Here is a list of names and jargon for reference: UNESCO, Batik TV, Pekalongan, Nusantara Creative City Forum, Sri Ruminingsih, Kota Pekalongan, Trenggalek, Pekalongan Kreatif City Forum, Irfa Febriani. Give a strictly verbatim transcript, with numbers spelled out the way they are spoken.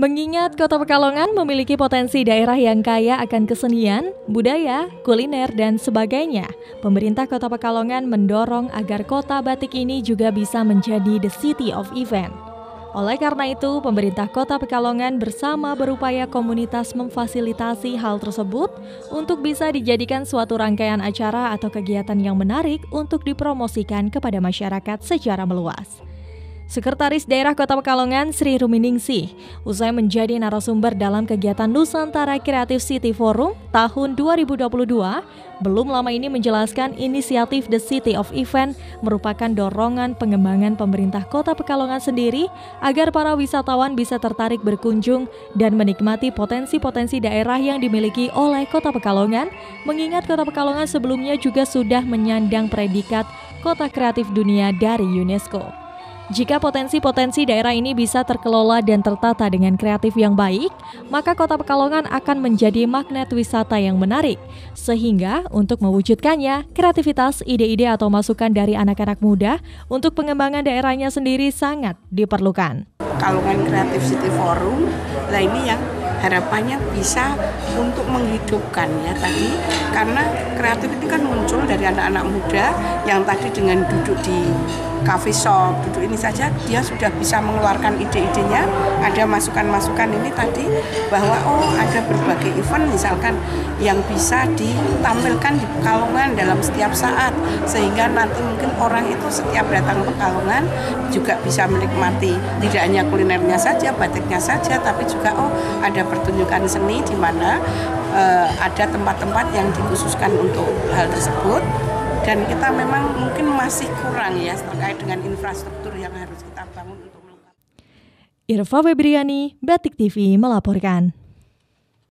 Mengingat Kota Pekalongan memiliki potensi daerah yang kaya akan kesenian, budaya, kuliner, dan sebagainya, pemerintah Kota Pekalongan mendorong agar kota batik ini juga bisa menjadi the city of event. Oleh karena itu, pemerintah Kota Pekalongan bersama berupaya komunitas memfasilitasi hal tersebut untuk bisa dijadikan suatu rangkaian acara atau kegiatan yang menarik untuk dipromosikan kepada masyarakat secara meluas. Sekretaris Daerah Kota Pekalongan Sri Ruminingsih usai menjadi narasumber dalam kegiatan Nusantara Creative City Forum tahun dua ribu dua puluh dua, belum lama ini menjelaskan inisiatif The City of Event merupakan dorongan pengembangan pemerintah Kota Pekalongan sendiri agar para wisatawan bisa tertarik berkunjung dan menikmati potensi-potensi daerah yang dimiliki oleh Kota Pekalongan, mengingat Kota Pekalongan sebelumnya juga sudah menyandang predikat Kota Kreatif Dunia dari UNESCO. Jika potensi-potensi daerah ini bisa terkelola dan tertata dengan kreatif yang baik, maka Kota Pekalongan akan menjadi magnet wisata yang menarik. Sehingga untuk mewujudkannya, kreativitas, ide-ide atau masukan dari anak-anak muda untuk pengembangan daerahnya sendiri sangat diperlukan. Pekalongan Kreatif City Forum, nah ini yang harapannya bisa untuk menghidupkan ya tadi, karena kreatif itu kan muncul dari anak-anak muda yang tadi dengan duduk di coffee shop, duduk ini saja dia sudah bisa mengeluarkan ide-idenya, ada masukan-masukan ini tadi bahwa oh ada berbagai event misalkan yang bisa ditampilkan di Pekalongan dalam setiap saat, sehingga nanti mungkin orang itu setiap datang ke Pekalongan juga bisa menikmati tidak hanya kulinernya saja, batiknya saja, tapi juga oh ada pertunjukan seni di mana uh, ada tempat-tempat yang dikhususkan untuk hal tersebut, dan kita memang mungkin masih kurang ya terkait dengan infrastruktur yang harus kita bangun untuk melakukan. Irfa Febriani, Batik T V melaporkan.